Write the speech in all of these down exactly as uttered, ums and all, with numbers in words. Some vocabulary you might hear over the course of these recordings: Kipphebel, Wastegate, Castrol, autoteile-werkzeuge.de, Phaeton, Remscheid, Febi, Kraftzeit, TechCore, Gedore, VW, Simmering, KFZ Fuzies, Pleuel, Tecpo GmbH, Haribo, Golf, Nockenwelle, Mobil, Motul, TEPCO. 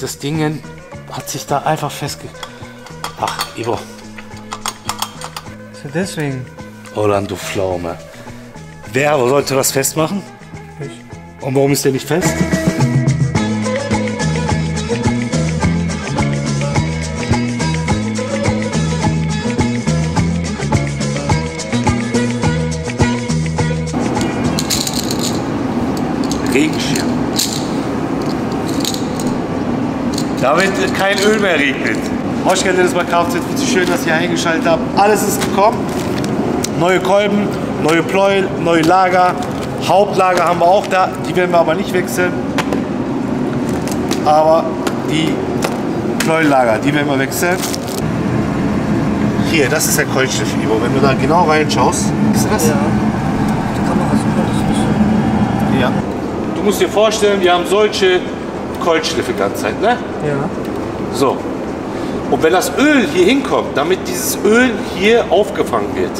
das Ding hat sich da einfach festge... Ach, Ivo. So, deswegen. Orlando, du Pflaume. Wer sollte das festmachen? Ich. Und warum ist der nicht fest? Regenschirm. Damit kein Öl mehr regnet. Euch kennt ihr das bei Kraftzeit-Fuzzis. Schön, dass ihr eingeschaltet habt. Alles ist gekommen. Neue Kolben, neue Pleuel, neue Lager. Hauptlager haben wir auch da. Die werden wir aber nicht wechseln. Aber die Pleuellager, die werden wir wechseln. Hier, das ist der Keulstift, Ivo. Wenn du da genau reinschaust, siehst du das? Ja. Die Kamera ist ein bisschen. Ja. Du musst dir vorstellen, wir haben solche Keulstifte die ganze Zeit, ne? Ja. So. Und wenn das Öl hier hinkommt, damit dieses Öl hier aufgefangen wird.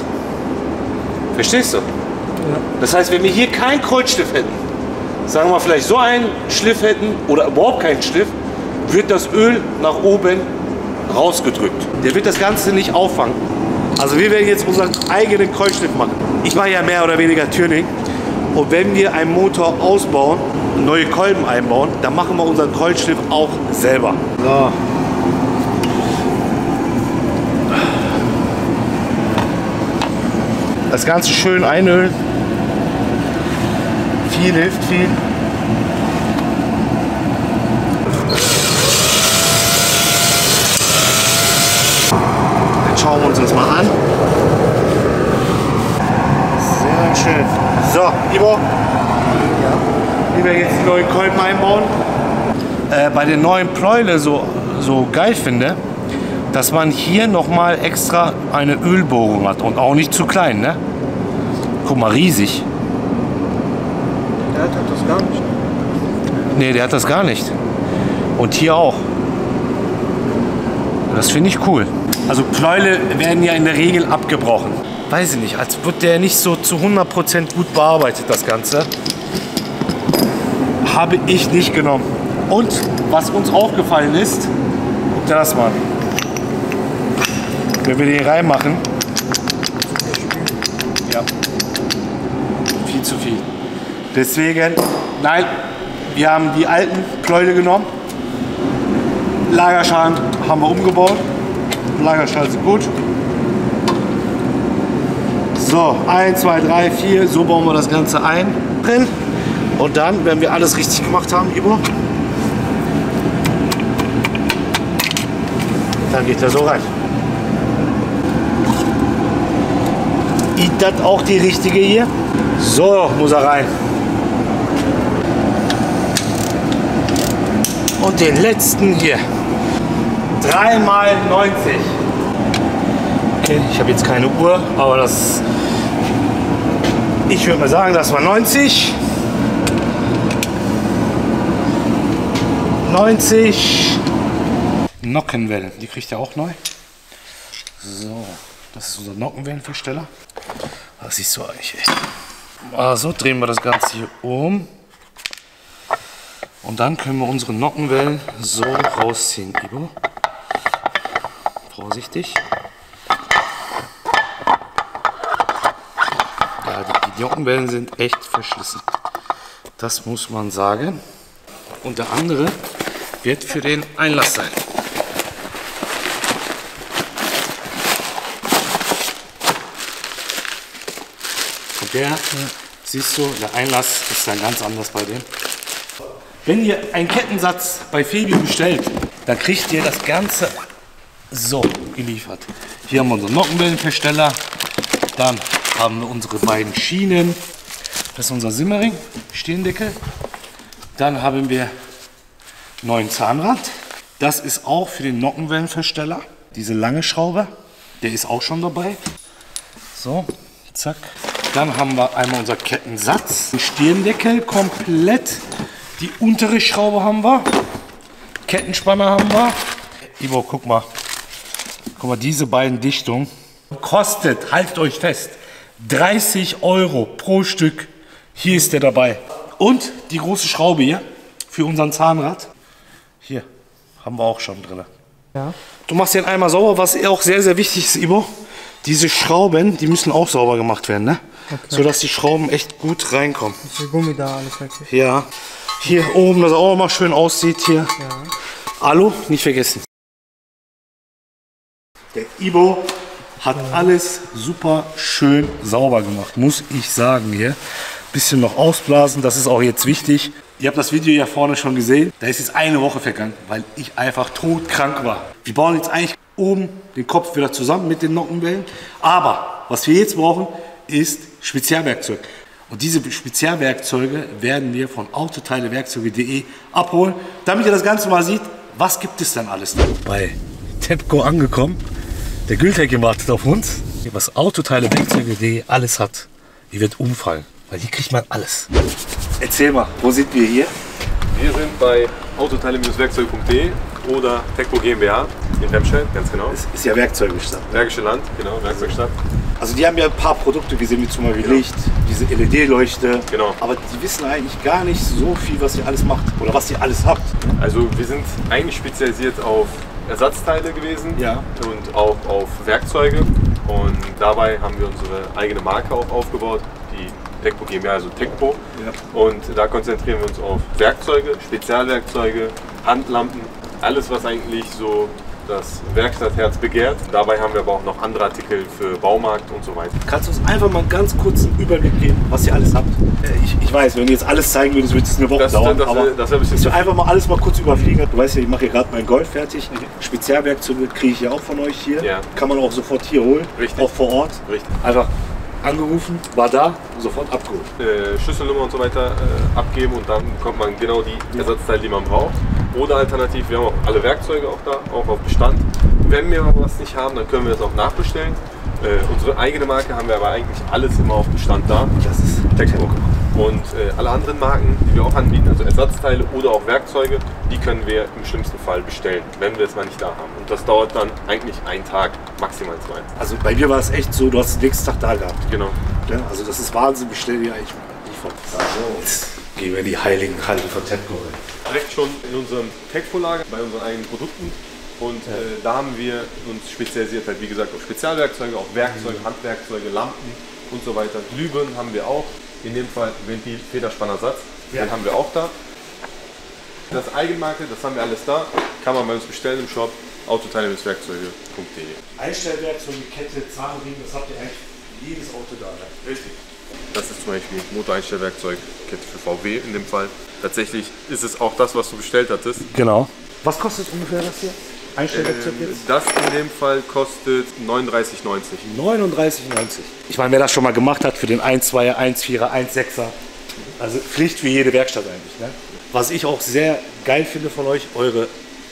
Verstehst du? Ja. Das heißt, wenn wir hier keinen Kreuzschliff hätten, sagen wir mal vielleicht so einen Schliff hätten oder überhaupt keinen Schliff, wird das Öl nach oben rausgedrückt. Der wird das Ganze nicht auffangen. Also wir werden jetzt unseren eigenen Kreuzschliff machen. Ich mache ja mehr oder weniger Tuning. Und wenn wir einen Motor ausbauen, neue Kolben einbauen, dann machen wir unseren Kreuzschliff auch selber. So. Das Ganze schön einölen. Viel hilft viel. Dann schauen wir uns das mal an. Sehr schön. So, Ivo. Wie wir jetzt die neuen Kolben einbauen. Äh, bei den neuen Pleuele so, so geil finde, dass man hier nochmal extra eine Ölbohrung hat und auch nicht zu klein, ne? Guck mal, riesig. Der hat das gar nicht. Ne, der hat das gar nicht. Und hier auch. Das finde ich cool. Also Pleuele werden ja in der Regel abgebrochen. Weiß ich nicht, als wird der nicht so zu hundert Prozent gut bearbeitet, das Ganze. Habe ich nicht genommen. Und was uns aufgefallen ist, guck dir das mal an. Wenn wir den reinmachen, ja, viel zu viel. Deswegen, nein, wir haben die alten Pleuele genommen, Lagerschalen haben wir umgebaut, Lagerschalen sind gut. So, eins, zwei, drei, vier, so bauen wir das Ganze ein. Und dann, wenn wir alles richtig gemacht haben, Ivo, dann geht er so rein. Ist das auch die richtige hier? So, muss er rein. Und den letzten hier. drei mal neunzig. Okay, ich habe jetzt keine Uhr, aber das... Ich würde mal sagen, das war neunzig. neunzig. Nockenwellen, die kriegt er auch neu. So. Das ist unser Nockenwellenversteller. Das ist so eigentlich echt. Also drehen wir das Ganze hier um. Und dann können wir unsere Nockenwellen so rausziehen, Ivo. Vorsichtig. Ja, die Nockenwellen sind echt verschlissen. Das muss man sagen. Und der andere wird für den Einlass sein. Der, siehst du, der Einlass ist dann ganz anders bei dem. Wenn ihr einen Kettensatz bei Febi bestellt, dann kriegt ihr das Ganze so geliefert. Hier haben wir unseren Nockenwellenversteller, dann haben wir unsere beiden Schienen, das ist unser Simmering, Stirndeckel. Dann haben wir einen neuen Zahnrad, das ist auch für den Nockenwellenversteller. Diese lange Schraube, der ist auch schon dabei. So, zack. Dann haben wir einmal unser Kettensatz, den Stirndeckel komplett, die untere Schraube haben wir, Kettenspanner haben wir. Ivo, guck mal, guck mal, diese beiden Dichtungen kostet, haltet euch fest, dreißig Euro pro Stück. Hier ist der dabei. Und die große Schraube hier für unseren Zahnrad. Hier, Haben wir auch schon drin. Ja. Du machst den einmal sauber, was auch sehr, sehr wichtig ist, Ibo. Diese Schrauben, die müssen auch sauber gemacht werden, ne? Okay. Sodass die Schrauben echt gut reinkommen. Ist der Gummi da alles weg? Ja. Hier okay. Oben, dass er auch mal schön aussieht hier. Ja. Alu, nicht vergessen. Der Ibo hat ja alles super schön sauber gemacht, muss ich sagen hier. Bisschen noch ausblasen, das ist auch jetzt wichtig. Ihr habt das Video ja vorne schon gesehen. Da ist jetzt eine Woche vergangen, weil ich einfach todkrank war. Wir bauen jetzt eigentlich oben den Kopf wieder zusammen mit den Nockenwellen. Aber was wir jetzt brauchen, ist Spezialwerkzeug. Und diese Spezialwerkzeuge werden wir von autoteile Werkzeuge punkt de abholen, damit ihr das Ganze mal seht, was gibt es dann alles. Bei Tecco angekommen. Der Gülteck wartet auf uns. Was autoteile Werkzeuge punkt de alles hat, ihr werdet umfallen. Weil hier kriegt man alles. Erzähl mal, wo sind wir hier? Wir sind bei autoteile Werkzeuge punkt de oder Tecpo GmbH in Remscheid, ganz genau. Es ist ja Werkzeugstadt. Bergische Land, genau, Werkzeugstadt. Also die haben ja ein paar Produkte, wir sehen jetzt zum Beispiel genau. Licht, diese L E D-Leuchte. Genau. Aber die wissen eigentlich gar nicht so viel, was ihr alles macht oder was ihr alles habt. Also wir sind eigentlich spezialisiert auf Ersatzteile gewesen, ja, und auch auf Werkzeuge. Und dabei haben wir unsere eigene Marke auch aufgebaut, die Tecpo GmbH, also Tecpo. Ja. Und da konzentrieren wir uns auf Werkzeuge, Spezialwerkzeuge, Handlampen, alles was eigentlich so das Werkstattherz begehrt. Dabei haben wir aber auch noch andere Artikel für Baumarkt und so weiter. Kannst du uns einfach mal einen ganz kurzen Überblick geben, was ihr alles habt? Ich, ich weiß, wenn du jetzt alles zeigen würdest, würde es eine Woche das, dauern. Das, das, aber das, das ein bisschen einfach mal alles mal kurz überfliegen. Du weißt ja, ich mache hier gerade mein Gold fertig. Okay. Spezialwerkzeuge kriege ich ja auch von euch hier. Ja. Kann man auch sofort hier holen, richtig, auch vor Ort. Richtig. Einfach angerufen, war da, sofort abgeholt. Äh, Schlüsselnummer und so weiter äh, abgeben und dann bekommt man genau die Ersatzteile, die man braucht. Oder alternativ, wir haben auch alle Werkzeuge auch da, auch auf Bestand. Wenn wir was nicht haben, dann können wir das auch nachbestellen. Äh, unsere eigene Marke haben wir aber eigentlich alles immer auf Bestand da. Das ist TechCore. Und äh, alle anderen Marken, die wir auch anbieten, also Ersatzteile oder auch Werkzeuge, die können wir im schlimmsten Fall bestellen, wenn wir es mal nicht da haben. Und das dauert dann eigentlich einen Tag, maximal zwei. Also bei mir war es echt so, du hast den nächsten Tag da gehabt. Genau. Ja, also das ist Wahnsinn, bestellen wir eigentlich von. Also gehen wir in die heiligen Halle von Tecco rein. Direkt schon in unserem Tecco-Lager bei unseren eigenen Produkten. Und ja, äh, da haben wir uns spezialisiert, halt, wie gesagt, auf Spezialwerkzeuge, auf Werkzeuge, mhm, Handwerkzeuge, Lampen und so weiter. Glühbirnen haben wir auch. In dem Fall Ventil, Federspannersatz, ja, den haben wir auch da. Das Eigenmarke, das haben wir alles da, kann man bei uns bestellen im Shop, autoteile Werkzeuge punkt de. Einstellwerkzeuge, Kette, Zahnriemen, das habt ihr eigentlich jedes Auto da. Ne? Richtig. Das ist zum Beispiel Motoreinstellwerkzeug, Kette für V W in dem Fall. Tatsächlich ist es auch das, was du bestellt hattest. Genau. Was kostet ungefähr das hier? Einstellwerkzeug ähm, jetzt? Das in dem Fall kostet neununddreißig neunzig. neununddreißig neunzig. Ich meine, wer das schon mal gemacht hat für den ein Zweier, ein Vierer, ein Sechser, also Pflicht für jede Werkstatt eigentlich. Ne? Was ich auch sehr geil finde von euch, eure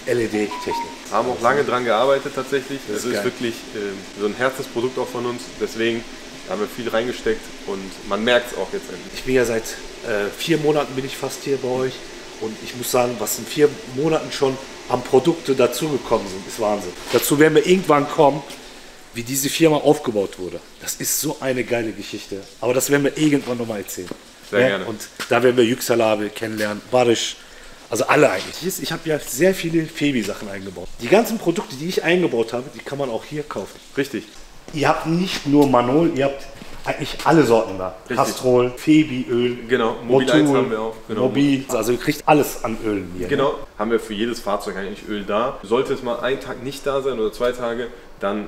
L E D-Technik. Wir haben auch lange dran gearbeitet tatsächlich. Das ist, das ist wirklich äh, so ein Herzensprodukt auch von uns. Deswegen haben wir viel reingesteckt und man merkt es auch jetzt endlich. Ich bin ja seit äh, vier Monaten bin ich fast hier bei euch. Und ich muss sagen, was in vier Monaten schon an Produkte dazugekommen sind, ist Wahnsinn. Dazu werden wir irgendwann kommen, wie diese Firma aufgebaut wurde. Das ist so eine geile Geschichte. Aber das werden wir irgendwann nochmal erzählen. Sehr ja? gerne. Und da werden wir Yükselabi kennenlernen, Barisch, also alle eigentlich. Ich habe ja sehr viele Febi-Sachen eingebaut. Die ganzen Produkte, die ich eingebaut habe, die kann man auch hier kaufen. Richtig. Ihr habt nicht nur Manol, ihr habt eigentlich alle Sorten da. Richtig. Castrol, Febi, Öl, genau, Mobil Motul, haben wir auch. Genau. Mobil, also ihr kriegt alles an Ölen hier. Genau, ne? Haben wir für jedes Fahrzeug eigentlich Öl da. Sollte es mal einen Tag nicht da sein oder zwei Tage, dann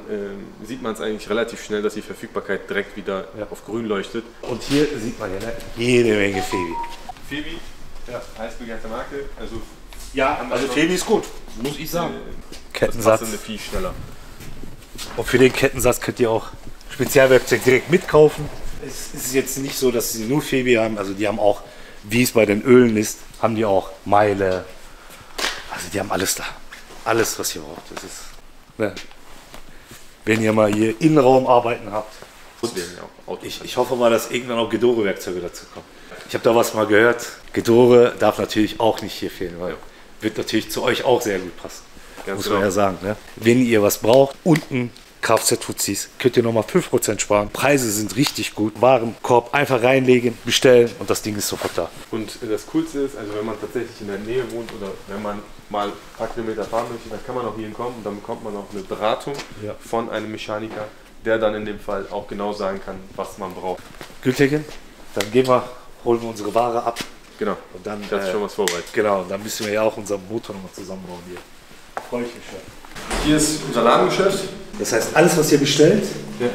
äh, sieht man es eigentlich relativ schnell, dass die Verfügbarkeit direkt wieder ja. auf grün leuchtet. Und hier sieht man ja ne? jede Menge Febi. Febi, ja, heiß begehrte Marke. Also, ja, also Febi ist gut, muss ich sagen. Äh, Kettensatz. Das viel schneller. Und für den Kettensatz könnt ihr auch Spezialwerkzeug direkt mitkaufen. Es ist jetzt nicht so, dass sie nur Febi haben, also die haben auch, wie es bei den Ölen ist, haben die auch Meile, also die haben alles da, alles was ihr braucht. Das ist, ne? Wenn ihr mal hier Innenraumarbeiten habt. Ich, ich hoffe mal, dass irgendwann auch Gedore-Werkzeuge dazu kommen. Ich habe da was mal gehört, Gedore darf natürlich auch nicht hier fehlen, weil ja. wird natürlich zu euch auch sehr gut passen, ganz muss genau. man ja sagen. Ne? Wenn ihr was braucht, unten K F Z-Fuzzis könnt ihr nochmal fünf Prozent sparen. Preise sind richtig gut. Warenkorb einfach reinlegen, bestellen und das Ding ist sofort da. Und das Coolste ist, also wenn man tatsächlich in der Nähe wohnt oder wenn man mal ein paar Kilometer fahren möchte, dann kann man auch hier hinkommen und dann bekommt man auch eine Beratung ja. von einem Mechaniker, der dann in dem Fall auch genau sagen kann, was man braucht. Gültekin, dann gehen wir, holen wir unsere Ware ab. Genau, und dann das ist äh, schon was vorbereitet. Genau, und dann müssen wir ja auch unseren Motor nochmal zusammenbauen hier. Freue ich mich schon. Hier ist unser Ladengeschäft. Das heißt, alles, was ihr bestellt, ja.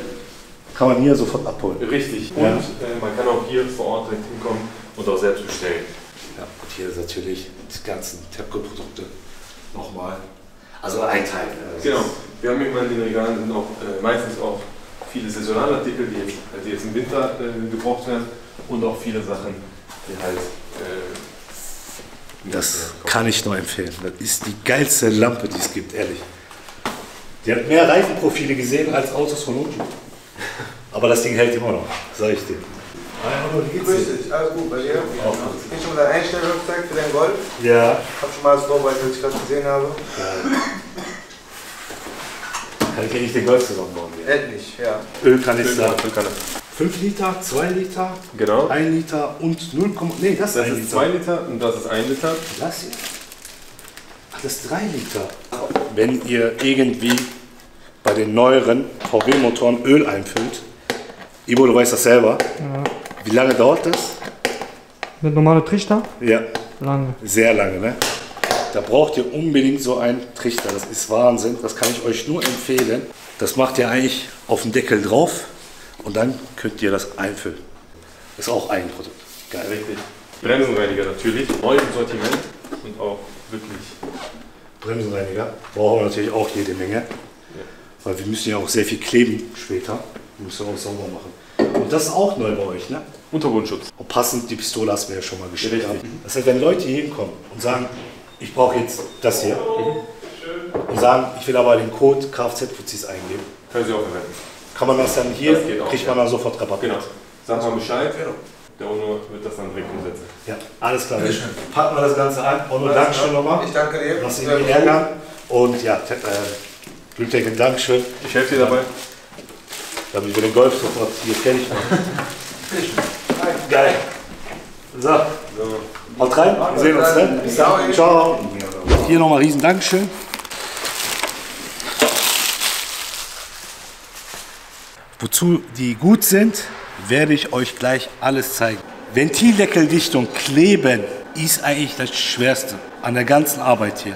kann man hier sofort abholen. Richtig. Und ja. äh, man kann auch hier vor Ort direkt hinkommen und auch selbst bestellen. Ja, und hier ist natürlich die ganzen Tepco-Produkte nochmal. Also ein Teil. Also genau. Wir haben immer in den Regalen sind auch, äh, meistens auch viele Saisonalartikel, die jetzt, die jetzt im Winter äh, gebraucht werden und auch viele Sachen, die halt. Äh, das kann ich nur empfehlen. Das ist die geilste Lampe, die es gibt, ehrlich. Die hat mehr Reifenprofile gesehen als Autos von unten. Aber das Ding hält immer noch, sage ich dir. Grüß dich, alles gut bei dir? Ja. Ich bin schon mit deinem Einstellwerkzeug für deinen Golf. Ja. Ich hab schon mal das Lowbike, was ich gerade gesehen habe. Ja. Kann ich ja nicht den Golf zusammenbauen? Endlich, ja. Ölkanister. fünf Liter, zwei Liter, genau. ein Liter und null, nee, das, das ist ein Liter. zwei Liter und das ist ein Liter. Das hier? Ach, das ist drei Liter. Wenn ihr irgendwie bei den neueren V W-Motoren Öl einfüllt, Ibo, du weißt das selber. Ja. Wie lange dauert das? Mit normalem Trichter? Ja. Lange. Sehr lange, ne? Da braucht ihr unbedingt so einen Trichter. Das ist Wahnsinn. Das kann ich euch nur empfehlen. Das macht ihr eigentlich auf den Deckel drauf und dann könnt ihr das einfüllen. Ist auch ein Produkt. Geil. Richtig. Bremsenreiniger natürlich. Neu im Sortiment und auch wirklich. Bremsenreiniger brauchen wir natürlich auch jede Menge. Ja. Weil wir müssen ja auch sehr viel kleben später. Wir müssen auch sauber machen. Und das ist auch neu bei euch, ne? Untergrundschutz. Und passend, die Pistole hast du mir ja schon mal geschickt. Das heißt, wenn Leute hier hinkommen und sagen, ich brauche jetzt das hier. Mhm. Und sagen, ich will aber den Code K F Z-Fuzzis eingeben. Können Sie auch verwenden. Kann man das dann hier, das geht auch, kriegt man ja. dann sofort Rabatt. Genau. Sag mal Bescheid. Genau. Der Ono wird das dann direkt umsetzen. Ja, alles klar. Bitte schön. Packen wir das Ganze an. Ono, danke schön nochmal. Ich danke dir. Lass dich nicht ärgern. Und ja, Glücklichen Dank schön. Ich helfe dir dabei. Damit wir den Golf sofort hier fertig machen. Geil. So, haut rein, wir sehen uns dann. Ne? Bis dann. Ciao. Hier nochmal riesen Dankeschön. Wozu die gut sind, werde ich euch gleich alles zeigen. Ventildeckeldichtung kleben ist eigentlich das Schwerste an der ganzen Arbeit hier.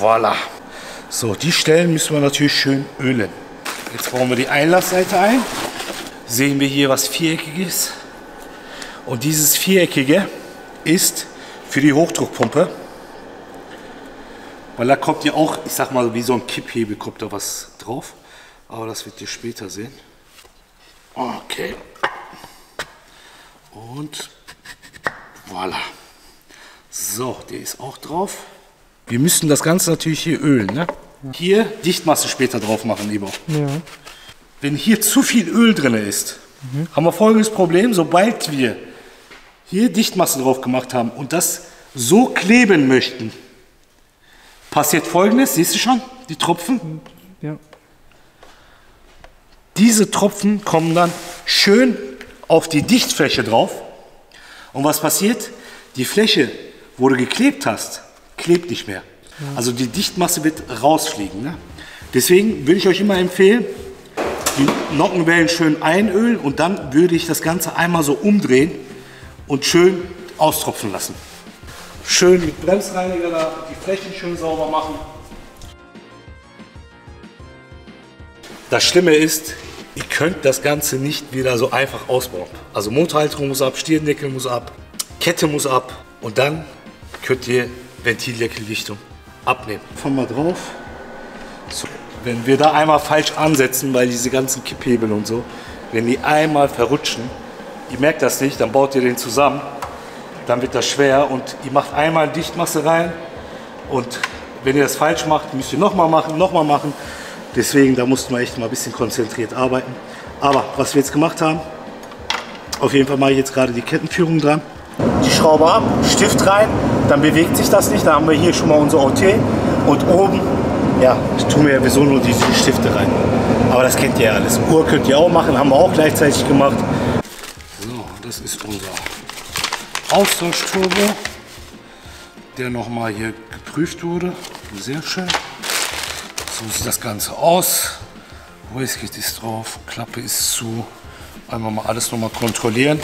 Voilà. So, die Stellen müssen wir natürlich schön ölen. Jetzt bauen wir die Einlassseite ein. Sehen wir hier was Viereckiges. Und dieses Viereckige ist für die Hochdruckpumpe. Weil da kommt ja auch, ich sag mal, wie so ein Kipphebel kommt da was drauf. Aber das wird ihr später sehen. Okay. Und voilà. So, der ist auch drauf. Wir müssen das Ganze natürlich hier ölen, ne? Ja. Hier Dichtmasse später drauf machen, lieber. Ja. Wenn hier zu viel Öl drin ist, mhm. haben wir folgendes Problem. Sobald wir hier Dichtmasse drauf gemacht haben und das so kleben möchten, passiert folgendes, siehst du schon, die Tropfen? Ja. Diese Tropfen kommen dann schön auf die Dichtfläche drauf. Und was passiert? Die Fläche, wo du geklebt hast, klebt nicht mehr. Also die Dichtmasse wird rausfliegen. Ne? Deswegen würde ich euch immer empfehlen, die Nockenwellen schön einölen und dann würde ich das Ganze einmal so umdrehen und schön austropfen lassen. Schön mit Bremsreiniger da die Flächen schön sauber machen. Das Schlimme ist, ihr könnt das Ganze nicht wieder so einfach ausbauen. Also Motorhalterung muss ab, Stirndeckel muss ab, Kette muss ab und dann könnt ihr Ventildeckeldichtung abnehmen. Fangen wir drauf. So. Wenn wir da einmal falsch ansetzen, weil diese ganzen Kipphebel und so, wenn die einmal verrutschen, ihr merkt das nicht, dann baut ihr den zusammen, dann wird das schwer und ihr macht einmal Dichtmasse rein und wenn ihr das falsch macht, müsst ihr nochmal machen, nochmal machen. Deswegen, da mussten wir echt mal ein bisschen konzentriert arbeiten. Aber was wir jetzt gemacht haben, auf jeden Fall mache ich jetzt gerade die Kettenführung dran. Die Schraube ab, Stift rein, dann bewegt sich das nicht. Da haben wir hier schon mal unser O T. Und oben, ja, tun wir ja sowieso nur diese Stifte rein. Aber das kennt ihr ja alles. Uhr könnt ihr auch machen, haben wir auch gleichzeitig gemacht. So, das ist unser Austauschturbo, der nochmal hier geprüft wurde. Sehr schön. So sieht das Ganze aus. Wastegate ist drauf, Klappe ist zu. Einmal mal alles nochmal kontrollieren.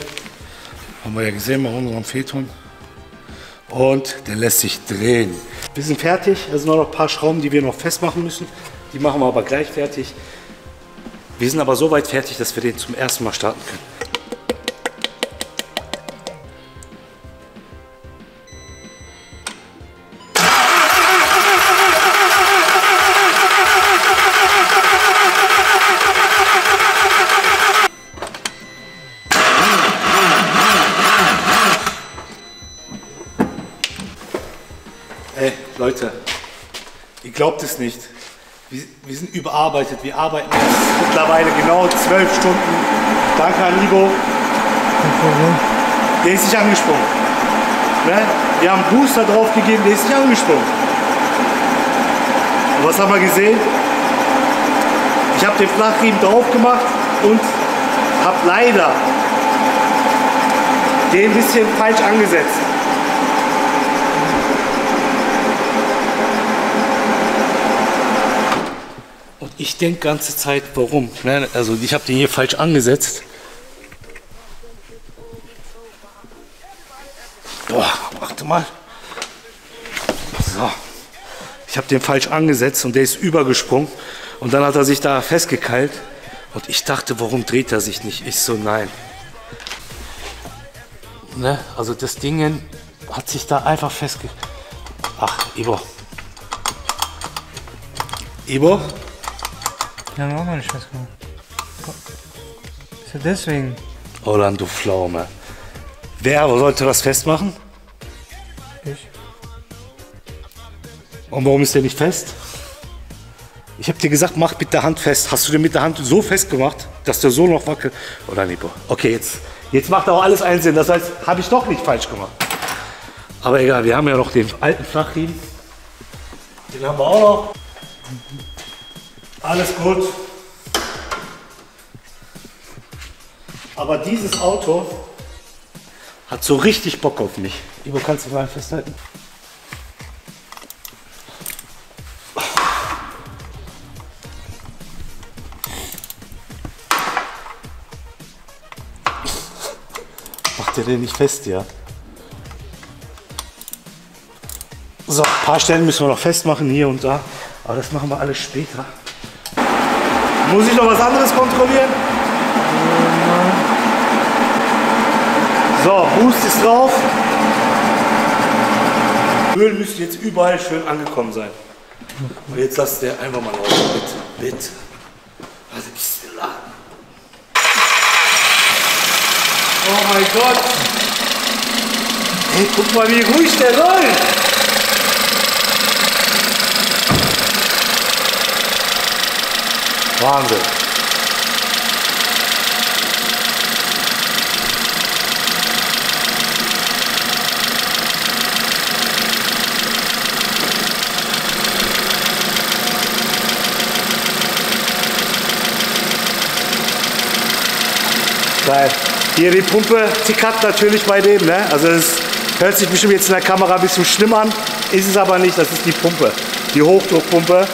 Haben wir ja gesehen bei unserem Phaeton. Und der lässt sich drehen. Wir sind fertig. Es sind noch ein paar Schrauben, die wir noch festmachen müssen. Die machen wir aber gleich fertig. Wir sind aber so weit fertig, dass wir den zum ersten Mal starten können. Hey, Leute, ihr glaubt es nicht, wir, wir sind überarbeitet, wir arbeiten jetzt mittlerweile genau zwölf Stunden. Danke Haribo, der ist nicht angesprungen. Ne? Wir haben einen Booster drauf gegeben, der ist nicht angesprungen. Und was haben wir gesehen? Ich habe den Flachriemen drauf gemacht und habe leider den ein bisschen falsch angesetzt. Ich denke die ganze Zeit, warum? Also ich habe den hier falsch angesetzt. Boah, warte mal. So. Ich habe den falsch angesetzt und der ist übergesprungen. Und dann hat er sich da festgekeilt. Und ich dachte, warum dreht er sich nicht? Ich so, nein. Ne? Also das Ding hat sich da einfach festgekeilt. Ach, Ibo. Ibo? Die haben wir auch mal nicht festgemacht. Ist ja deswegen. Orlando, du Pflaume. Wer sollte das festmachen? Ich. Und warum ist der nicht fest? Ich habe dir gesagt, mach mit der Hand fest. Hast du den mit der Hand so festgemacht, dass der so noch wackelt? Oder Nipo? Okay, jetzt, jetzt macht auch alles einen Sinn. Das heißt, habe ich doch nicht falsch gemacht. Aber egal, wir haben ja noch den alten Flachriemen. Den haben wir auch noch. Alles gut. Aber dieses Auto hat so richtig Bock auf mich. Ibo, kannst du mal festhalten? Macht ihr den nicht fest, ja? So, ein paar Stellen müssen wir noch festmachen, hier und da. Aber das machen wir alles später. Muss ich noch was anderes kontrollieren? So, Boost ist drauf. Öl müsste jetzt überall schön angekommen sein. Und jetzt lass der einfach mal raus. Bitte, bitte. Also, oh mein Gott. Hey, guck mal, wie ruhig der läuft. Wahnsinn. Geil. Hier die Pumpe tickert natürlich bei dem, ne? Also es hört sich bestimmt jetzt in der Kamera ein bisschen schlimm an, ist es aber nicht, das ist die Pumpe, die Hochdruckpumpe.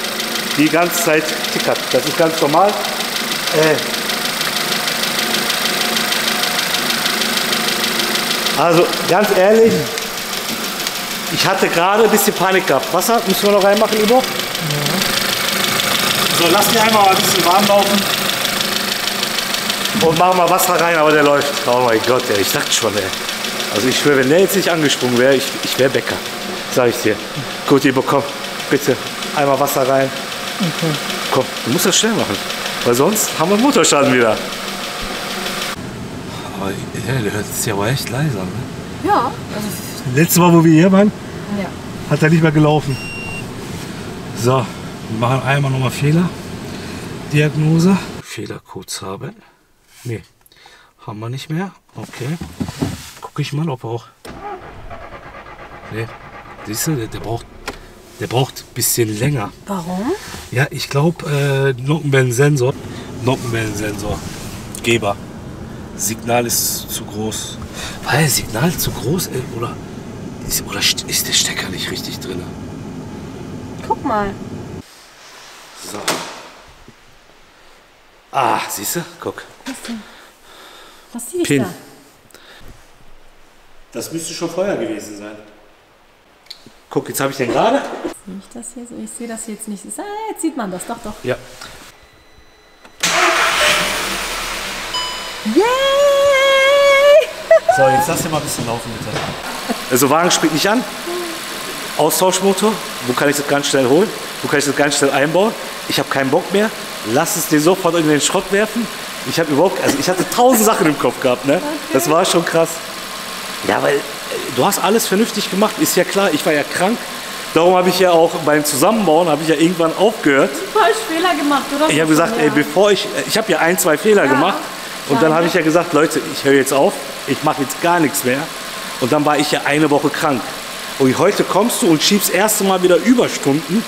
Die ganze Zeit tickert. Das ist ganz normal. Äh also ganz ehrlich, ich hatte gerade ein bisschen Panik gehabt. Wasser müssen wir noch reinmachen, Ibo? Ja. So, lass den einmal ein bisschen warm laufen. Und machen mal Wasser rein, aber der läuft. Oh mein Gott, ey, ich dachte schon, ey. Also ich schwöre, wenn der jetzt nicht angesprungen wäre, ich, ich wäre Bäcker. Sag ich dir. Gut, Ibo, komm, bitte. Einmal Wasser rein. Okay. Komm, du musst das schnell machen, weil sonst haben wir einen Motorschaden wieder. Aber ja, der hört sich aber echt leise an, ne? Ja. Letztes Mal, wo wir hier waren, ja, hat er nicht mehr gelaufen. So, wir machen einmal nochmal Fehler. Diagnose. Fehlercodes haben. Nee, haben wir nicht mehr. Okay. Gucke ich mal, ob auch. Nee, siehst du, der, der braucht. Der braucht ein bisschen länger. Warum? Ja, ich glaube, äh, Nockenwellensensor, Nockenwellensensor, Geber. Signal ist zu groß. War das Signal zu groß oder ist, oder ist der Stecker nicht richtig drin? Guck mal. So. Ah, siehst du? Guck. Was denn? Was siehst du da? Das müsste schon vorher gewesen sein. Guck, jetzt habe ich den gerade. Sehe ich das hier so? Ich sehe das jetzt nicht. Ah, jetzt sieht man das. Doch, doch. Ja. Yay! So, jetzt lass den mal ein bisschen laufen, bitte. Also, Wagen springt nicht an. Austauschmotor. Wo kann ich das ganz schnell holen? Wo kann ich das ganz schnell einbauen? Ich habe keinen Bock mehr. Lass es den sofort in den Schrott werfen. Ich habe überhaupt, also ich hatte tausend Sachen im Kopf gehabt, ne? Okay. Das war schon krass. Ja, weil du hast alles vernünftig gemacht, ist ja klar, ich war ja krank. Darum habe ich ja auch beim Zusammenbauen, habe ich ja irgendwann aufgehört. Du hast Fehler gemacht, oder? Ich habe gesagt, ey, bevor ich, ich habe ja ein, zwei Fehler ja, gemacht. Und klar, dann habe ich ja gesagt, Leute, ich höre jetzt auf, ich mache jetzt gar nichts mehr. Und dann war ich ja eine Woche krank. Und heute kommst du und schiebst das erste Mal wieder Überstunden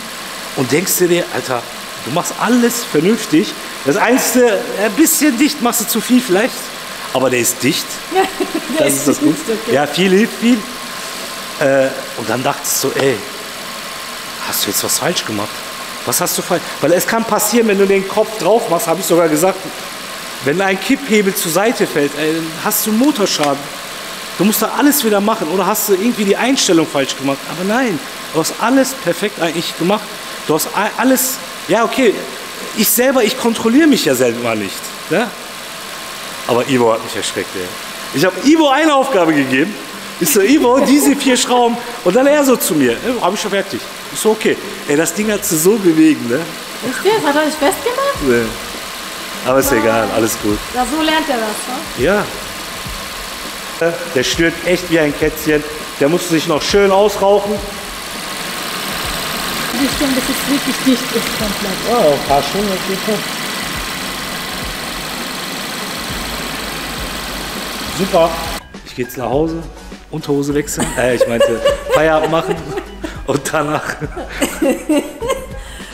und denkst dir, Alter, du machst alles vernünftig. Das Einzige, ein bisschen dicht machst du zu viel vielleicht. Aber der ist dicht, das ist das Gute. Ja, viel hilft viel. Äh, und dann dachtest du, ey, hast du jetzt was falsch gemacht? Was hast du falsch gemacht? Weil es kann passieren, wenn du den Kopf drauf machst, habe ich sogar gesagt, wenn ein Kipphebel zur Seite fällt, ey, hast du einen Motorschaden. Du musst da alles wieder machen oder hast du irgendwie die Einstellung falsch gemacht. Aber nein, du hast alles perfekt eigentlich gemacht. Du hast alles, ja okay, ich selber, ich kontrolliere mich ja selber mal nicht. Ne? Aber Ivo hat mich erschreckt, ey. Ich habe Ivo eine Aufgabe gegeben. Ich so, Ivo, diese vier Schrauben. Und dann er so zu mir. Ey, hab ich schon fertig. Ich so, okay. Ey, das Ding hat sie so bewegen, ne? Ist das? Hat er nicht festgemacht? Nee. Aber ist egal, alles gut. Ja, so lernt er das, ne? Ja. Der schnürt echt wie ein Kätzchen. Der muss sich noch schön ausrauchen. Ich denke, dass es wirklich dicht ist komplett. Oh, ein paar Stunden, das geht schon. Super. Ich gehe jetzt nach Hause, Unterhose wechseln, äh, ich meinte Feierabend machen und danach.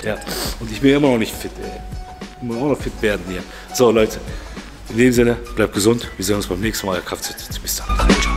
Ja, und ich bin immer noch nicht fit, ey. Ich muss auch noch fit werden hier. So Leute, in dem Sinne, bleibt gesund. Wir sehen uns beim nächsten Mal. Kraftzeit. Bis dann. Ciao.